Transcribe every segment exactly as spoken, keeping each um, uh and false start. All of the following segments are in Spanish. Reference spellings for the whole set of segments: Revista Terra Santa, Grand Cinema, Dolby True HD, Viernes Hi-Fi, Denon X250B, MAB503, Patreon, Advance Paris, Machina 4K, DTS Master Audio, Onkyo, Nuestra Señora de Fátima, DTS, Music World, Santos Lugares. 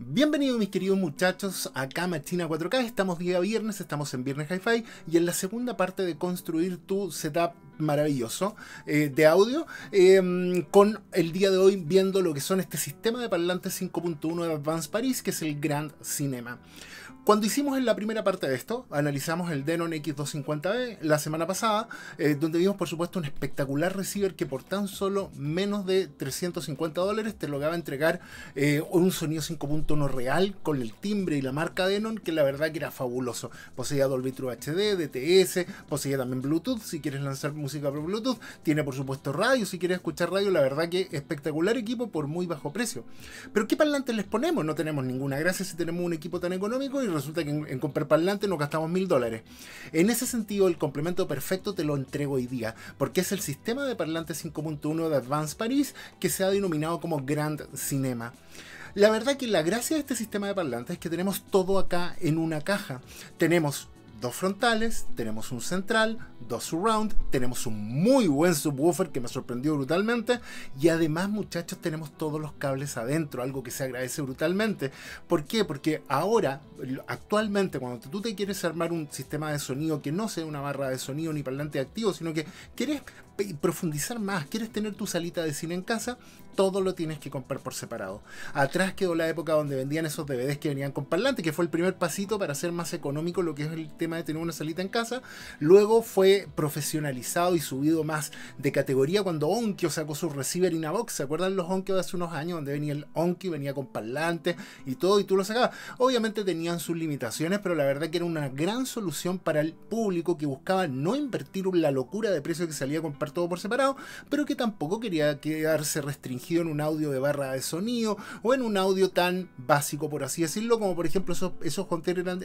Bienvenidos mis queridos muchachos, acá Machina cuatro K, estamos día viernes, estamos en Viernes Hi-Fi y en la segunda parte de construir tu setup maravilloso eh, de audio eh, con el día de hoy viendo lo que son este sistema de parlantes cinco punto uno de Advance Paris, que es el Grand Cinema. Cuando hicimos en la primera parte de esto, analizamos el Denon X doscientos cincuenta B la semana pasada, eh, donde vimos por supuesto un espectacular receiver que por tan solo menos de trescientos cincuenta dólares te lograba entregar eh, un sonido cinco punto uno real con el timbre y la marca Denon, que la verdad que era fabuloso. Poseía Dolby True H D, D T S, poseía también Bluetooth si quieres lanzar música por Bluetooth, tiene por supuesto radio si quieres escuchar radio. La verdad que espectacular equipo por muy bajo precio. Pero ¿qué parlantes les ponemos? No tenemos ninguna gracia si tenemos un equipo tan económico y resulta que en, en comprar parlante nos gastamos mil dólares. En ese sentido, el complemento perfecto te lo entrego hoy día, porque es el sistema de parlante cinco punto uno de Advance Paris, que se ha denominado como Grand Cinema. La verdad que la gracia de este sistema de parlantes es que tenemos todo acá en una caja. Tenemos dos frontales, tenemos un central, dos surround, tenemos un muy buen subwoofer que me sorprendió brutalmente, y además muchachos tenemos todos los cables adentro, algo que se agradece brutalmente. ¿Por qué? Porque ahora, actualmente, cuando tú te quieres armar un sistema de sonido que no sea una barra de sonido ni parlante activo, sino que quieres profundizar más, quieres tener tu salita de cine en casa, todo lo tienes que comprar por separado. Atrás quedó la época donde vendían esos D V Ds que venían con parlante, que fue el primer pasito para hacer más económico lo que es el tema de tener una salita en casa. Luego fue profesionalizado y subido más de categoría cuando Onkyo sacó su receiver in a box. ¿Se acuerdan los Onkyo de hace unos años? Donde venía el Onkyo y venía con parlante y todo, y tú lo sacabas. Obviamente tenían sus limitaciones, pero la verdad que era una gran solución para el público que buscaba no invertir la locura de precio que salía a comprar todo por separado, pero que tampoco quería quedarse restringido en un audio de barra de sonido o en un audio tan básico, por así decirlo, como por ejemplo esos, esos,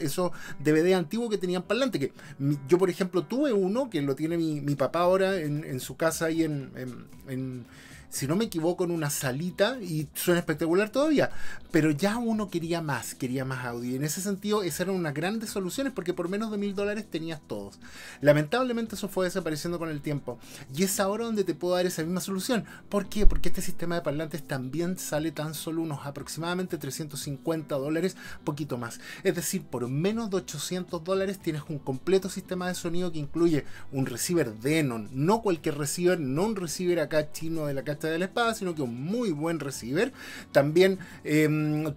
esos D V D antiguos que tenían parlante, que mi, yo por ejemplo tuve uno que lo tiene mi, mi papá ahora en, en su casa y en, en, en si no me equivoco, en una salita, y suena espectacular todavía, pero ya uno quería más, quería más audio, y en ese sentido esas eran unas grandes soluciones, porque por menos de mil dólares tenías todos. Lamentablemente eso fue desapareciendo con el tiempo, y es ahora donde te puedo dar esa misma solución. ¿Por qué? Porque este sistema de parlantes también sale tan solo unos aproximadamente trescientos cincuenta dólares, poquito más, es decir, por menos de ochocientos dólares tienes un completo sistema de sonido que incluye un receiver Denon, no cualquier receiver, no un receiver acá chino de la cacha de la espada, sino que un muy buen receiver. También eh,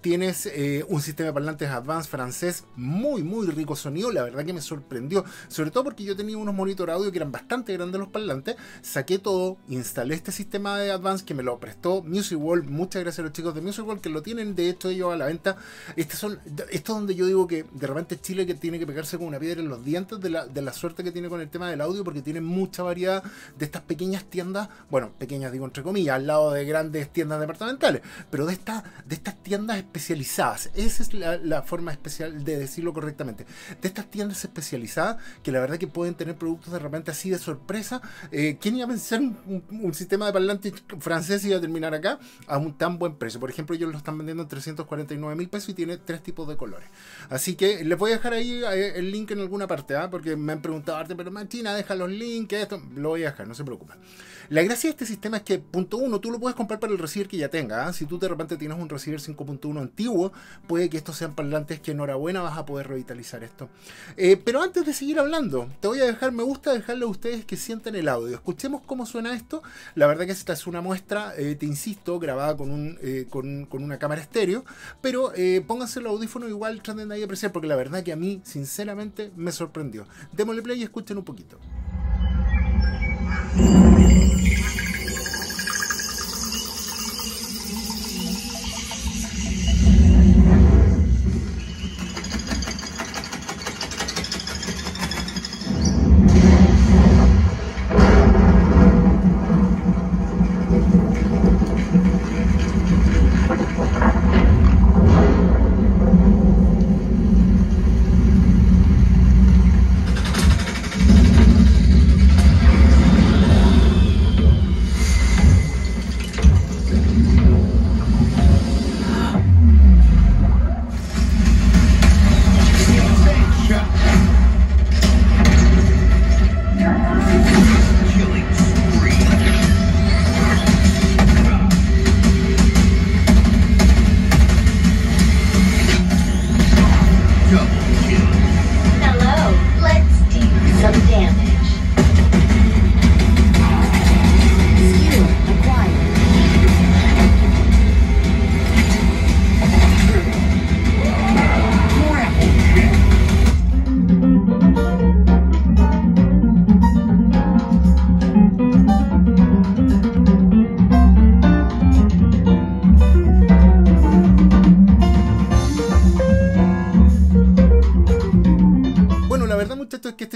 tienes eh, un sistema de parlantes Advance francés, muy muy rico sonido. La verdad que me sorprendió, sobre todo porque yo tenía unos monitor audio que eran bastante grandes los parlantes, saqué todo, instalé este sistema de Advance que me lo prestó Music World. Muchas gracias a los chicos de Music World que lo tienen, de hecho ellos a la venta. Este son, esto es donde yo digo que de repente Chile que tiene que pegarse con una piedra en los dientes de la, de la suerte que tiene con el tema del audio, porque tiene mucha variedad de estas pequeñas tiendas, bueno, pequeñas digo entre comillas, al lado de grandes tiendas departamentales, pero de, esta, de estas tiendas especializadas, esa es la, la forma especial de decirlo correctamente, de estas tiendas especializadas que la verdad que pueden tener productos de repente así de sorpresa. eh, ¿Quién iba a pensar un, un, un sistema de parlante francés iba a terminar acá a un tan buen precio? Por ejemplo, ellos lo están vendiendo en trescientos cuarenta y nueve mil pesos y tiene tres tipos de colores, así que les voy a dejar ahí el link en alguna parte, ¿eh? Porque me han preguntado, pero Machina, deja los links, esto lo voy a dejar, no se preocupen. La gracia de este sistema es que uno, tú lo puedes comprar para el receiver que ya tenga, ¿eh? Si tú de repente tienes un receiver cinco punto uno antiguo, puede que estos sean parlantes que enhorabuena, vas a poder revitalizar esto. Eh, pero antes de seguir hablando, te voy a dejar, me gusta dejarle a ustedes que sientan el audio, escuchemos cómo suena esto. La verdad que esta es una muestra, eh, te insisto, grabada con, un, eh, con, con una cámara estéreo, pero eh, pónganse el audífono igual, traten de ahí apreciar, porque la verdad que a mí sinceramente me sorprendió. Démosle play y escuchen un poquito.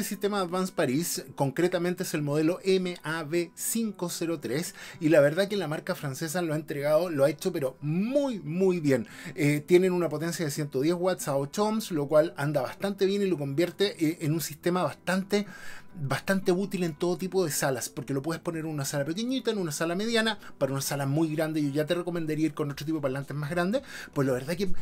este sistema Advance Paris concretamente es el modelo M A B cinco cero tres y la verdad que la marca francesa lo ha entregado, lo ha hecho pero muy muy bien. Eh, tienen una potencia de ciento diez watts a ocho ohms, lo cual anda bastante bien y lo convierte eh, en un sistema bastante bastante útil en todo tipo de salas, porque lo puedes poner en una sala pequeñita, en una sala mediana, para una sala muy grande. Yo ya te recomendaría ir con otro tipo de parlantes más grandes. Pues la verdad que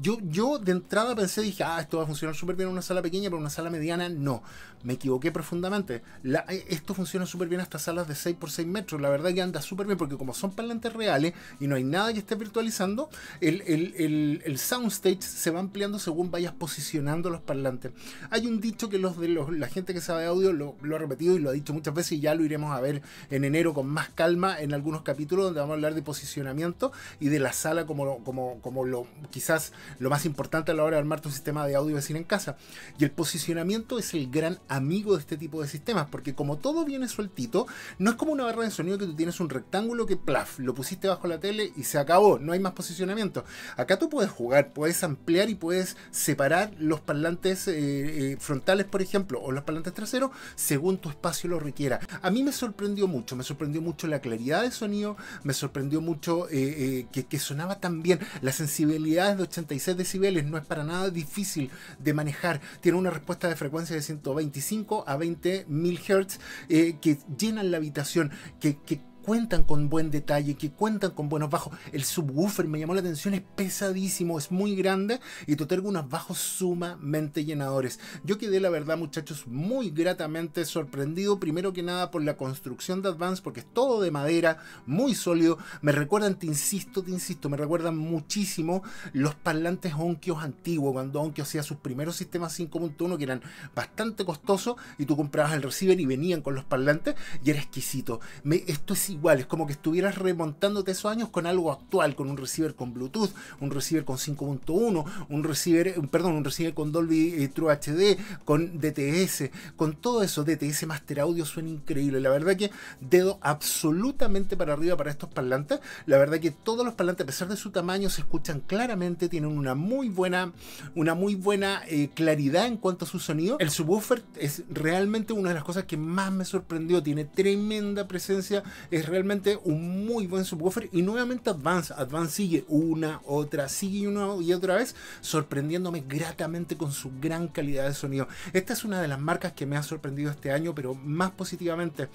yo, yo de entrada pensé, dije, ah, esto va a funcionar súper bien en una sala pequeña, pero en una sala mediana no. Me equivoqué profundamente. La, esto funciona súper bien hasta salas de seis por seis metros. La verdad que anda súper bien, porque como son parlantes reales y no hay nada que esté virtualizando, el, el, el, el soundstage se va ampliando según vayas posicionando los parlantes. Hay un dicho que los de los, la gente que sabe audio Lo, lo ha repetido y lo ha dicho muchas veces, y ya lo iremos a ver en enero con más calma en algunos capítulos, donde vamos a hablar de posicionamiento y de la sala como, como, como lo, quizás lo más importante a la hora de armar tu sistema de audio vecino en casa. Y el posicionamiento es el gran amigo de este tipo de sistemas, porque como todo viene sueltito, no es como una barra de sonido que tú tienes un rectángulo que plaf, lo pusiste bajo la tele y se acabó, no hay más posicionamiento. Acá tú puedes jugar, puedes ampliar y puedes separar los parlantes eh, eh, frontales, por ejemplo, o los parlantes traseros según tu espacio lo requiera. A mí me sorprendió mucho, me sorprendió mucho la claridad de sonido, me sorprendió mucho eh, eh, que, que sonaba tan bien. La sensibilidad es de ochenta y seis decibeles, no es para nada difícil de manejar. Tiene una respuesta de frecuencia de ciento veinticinco a veinte mil hertz eh, que llenan la habitación, que, que cuentan con buen detalle, que cuentan con buenos bajos. El subwoofer me llamó la atención, es pesadísimo, es muy grande y te otorga unos bajos sumamente llenadores. Yo quedé, la verdad, muchachos, muy gratamente sorprendido, primero que nada por la construcción de Advance, porque es todo de madera, muy sólido. Me recuerdan, te insisto, te insisto, me recuerdan muchísimo los parlantes Onkyo antiguos, cuando Onkyo hacía sus primeros sistemas cinco punto uno, que eran bastante costosos, y tú comprabas el receiver y venían con los parlantes y era exquisito. Me, esto es igual, es como que estuvieras remontándote esos años con algo actual, con un receiver con Bluetooth, un receiver con cinco punto uno, un receiver, perdón, un receiver con Dolby eh, True H D, con D T S, con todo eso. D T S Master Audio suena increíble, la verdad que dedo absolutamente para arriba para estos parlantes. La verdad que todos los parlantes, a pesar de su tamaño, se escuchan claramente, tienen una muy buena una muy buena eh, claridad en cuanto a su sonido. El subwoofer es realmente una de las cosas que más me sorprendió, tiene tremenda presencia, es realmente un muy buen subwoofer. Y nuevamente Advance, Advance sigue una, otra, sigue una y otra vez sorprendiéndome gratamente con su gran calidad de sonido. Esta es una de las marcas que me ha sorprendido este año, pero más positivamente.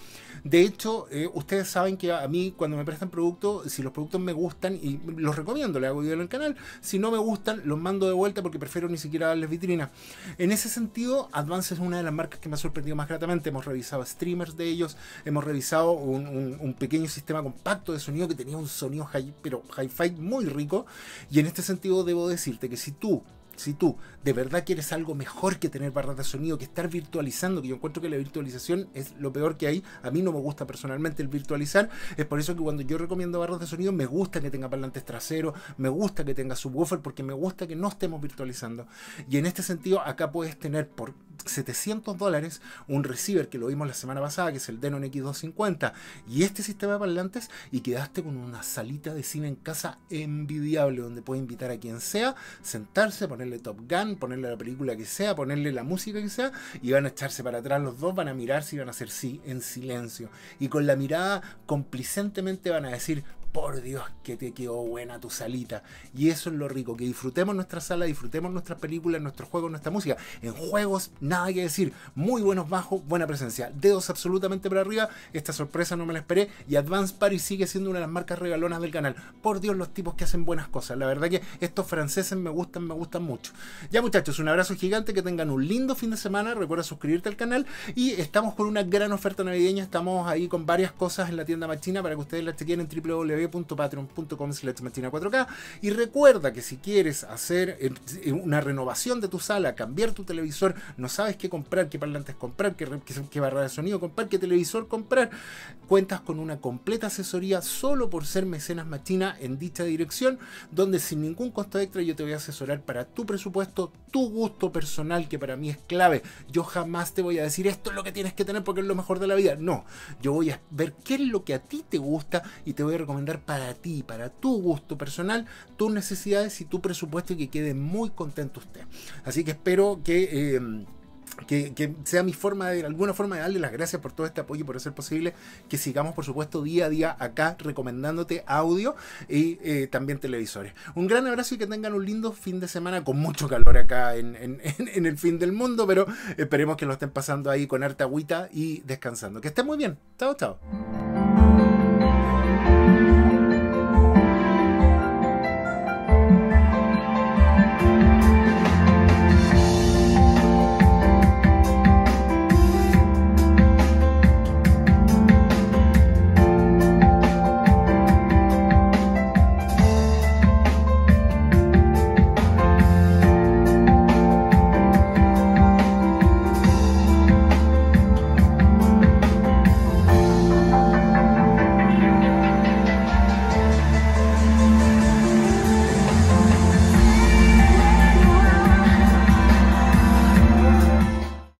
De hecho, eh, ustedes saben que a mí cuando me prestan productos, si los productos me gustan, y los recomiendo, le hago video en el canal, si no me gustan, los mando de vuelta porque prefiero ni siquiera darles vitrina. En ese sentido, Advance es una de las marcas que me ha sorprendido más gratamente. Hemos revisado streamers de ellos, hemos revisado un, un un pequeño sistema compacto de sonido que tenía un sonido hi, pero hi-fi muy rico. Y en este sentido debo decirte que si tú Si tú de verdad quieres algo mejor que tener barras de sonido, que estar virtualizando, que yo encuentro que la virtualización es lo peor que hay, a mí no me gusta personalmente el virtualizar, es por eso que cuando yo recomiendo barras de sonido me gusta que tenga parlantes traseros, me gusta que tenga subwoofer, porque me gusta que no estemos virtualizando. Y en este sentido acá puedes tener por setecientos dólares un receiver que lo vimos la semana pasada, que es el Denon X doscientos cincuenta, y este sistema de parlantes, y quedaste con una salita de cine en casa envidiable, donde puedes invitar a quien sea, sentarse, poner ponerle Top Gun, ponerle la película que sea, ponerle la música que sea, y van a echarse para atrás los dos, van a mirarse y van a hacer sí en silencio, y con la mirada complicentemente van a decir, por Dios que te quedó buena tu salita. Y eso es lo rico, que disfrutemos nuestra sala, disfrutemos nuestras películas, nuestros juegos, nuestra música. En juegos, nada que decir, muy buenos bajos, buena presencia, dedos absolutamente para arriba. Esta sorpresa no me la esperé, y Advance Paris sigue siendo una de las marcas regalonas del canal. Por Dios, los tipos que hacen buenas cosas, la verdad que estos franceses me gustan, me gustan mucho. Ya, muchachos, un abrazo gigante, que tengan un lindo fin de semana, recuerda suscribirte al canal, y estamos con una gran oferta navideña, estamos ahí con varias cosas en la tienda Machina para que ustedes la chequen en www punto patreon punto com slash machina cuatro K. Y recuerda que si quieres hacer una renovación de tu sala, cambiar tu televisor, no sabes qué comprar, qué parlantes comprar, qué, qué, qué barra de sonido comprar, qué televisor comprar, cuentas con una completa asesoría solo por ser mecenas Machina en dicha dirección, donde sin ningún costo extra yo te voy a asesorar para tu presupuesto, tu gusto personal, que para mí es clave. Yo jamás te voy a decir esto es lo que tienes que tener porque es lo mejor de la vida, no, yo voy a ver qué es lo que a ti te gusta y te voy a recomendar para ti, para tu gusto personal, tus necesidades y tu presupuesto, y que quede muy contento usted. Así que espero que eh, Que, que sea mi forma de, de alguna forma de darle las gracias por todo este apoyo y por hacer posible que sigamos, por supuesto, día a día acá recomendándote audio y eh, también televisores. Un gran abrazo y que tengan un lindo fin de semana con mucho calor acá en, en, en, en el fin del mundo, pero esperemos que lo estén pasando ahí con harta agüita y descansando. Que estén muy bien. Chao, chao.